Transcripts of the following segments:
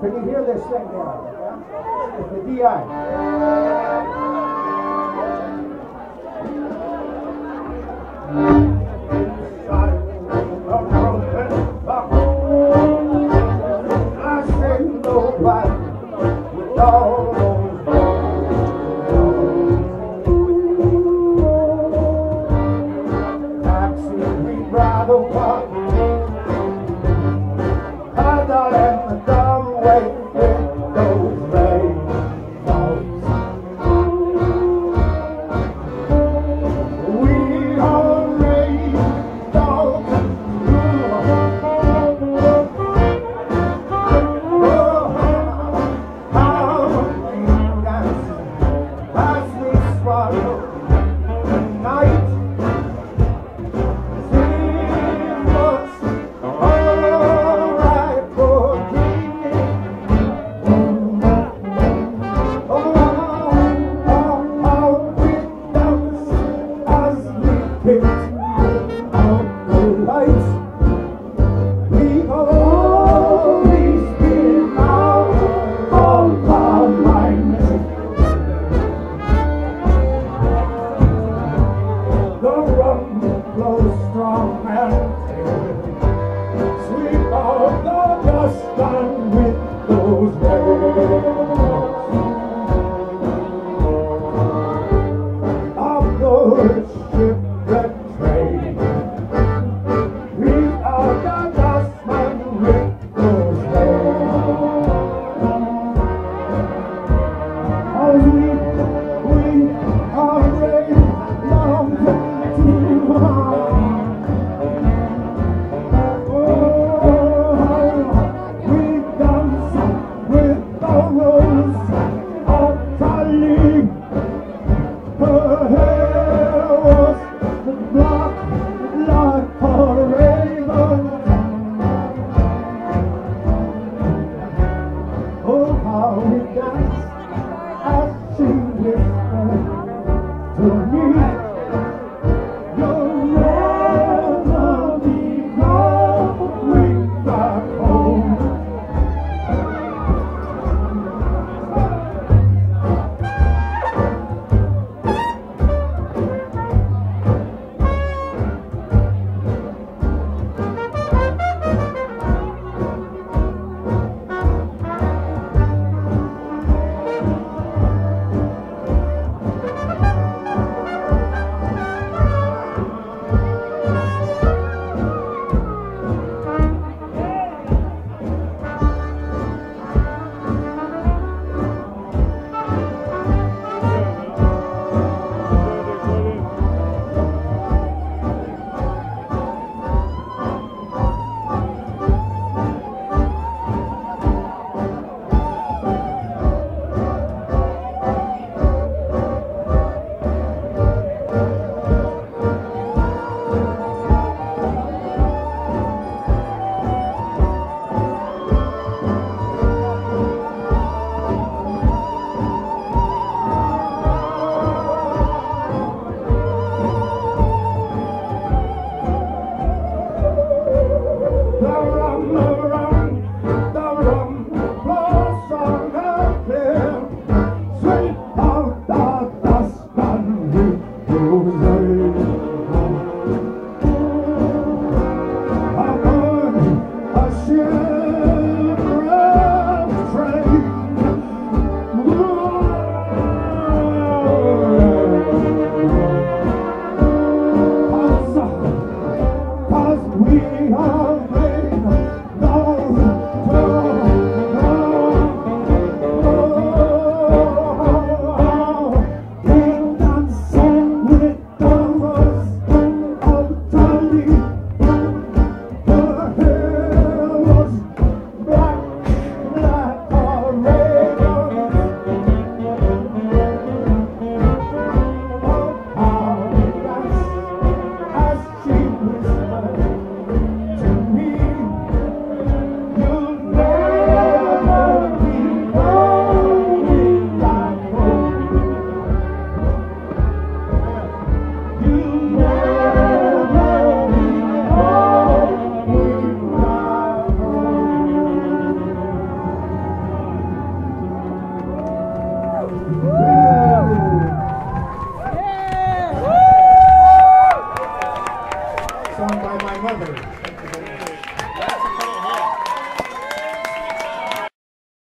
Can you hear this thing now? Yeah? It's the DI. I said nobody with all those bones. I've seen we ride a walk. I don't have the oh,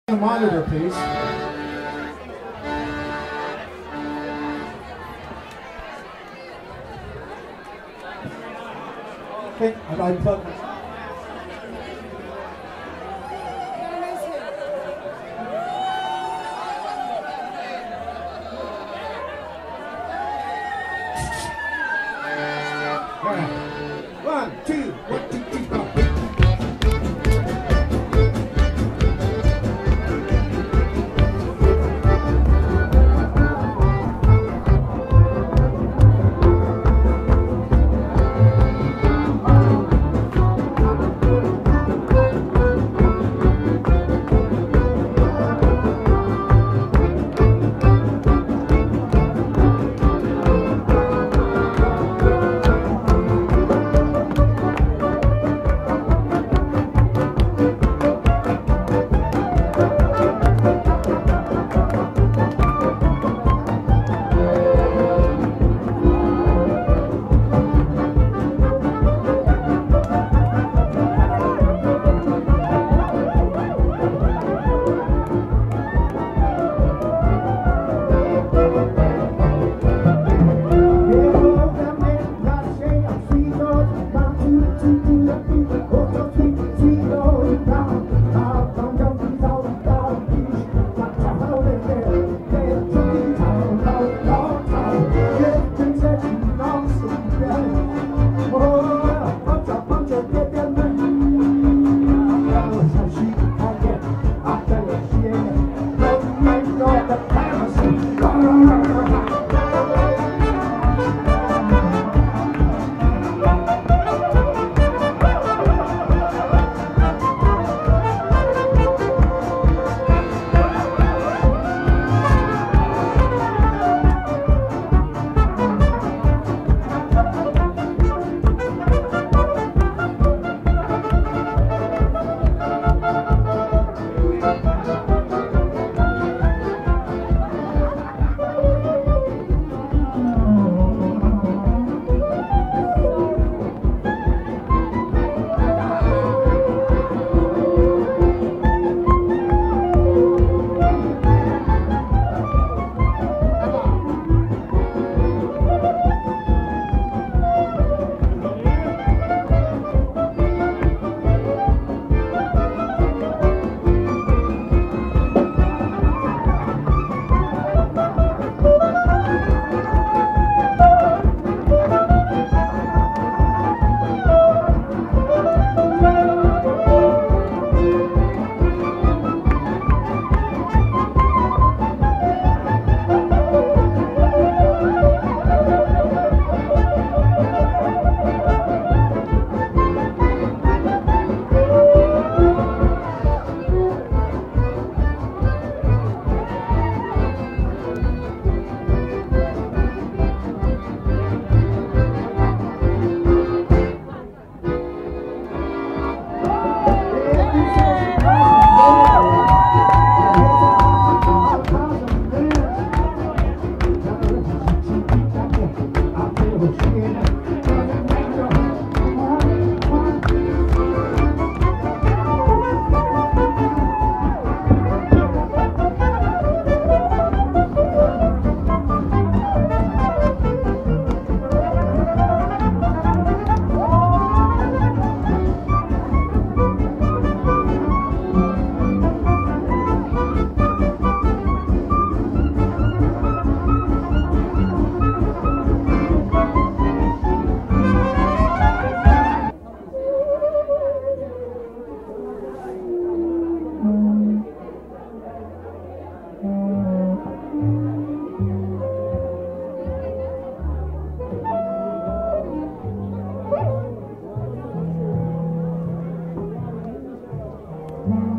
The monitor, please. Okay, and I plug this. Wow.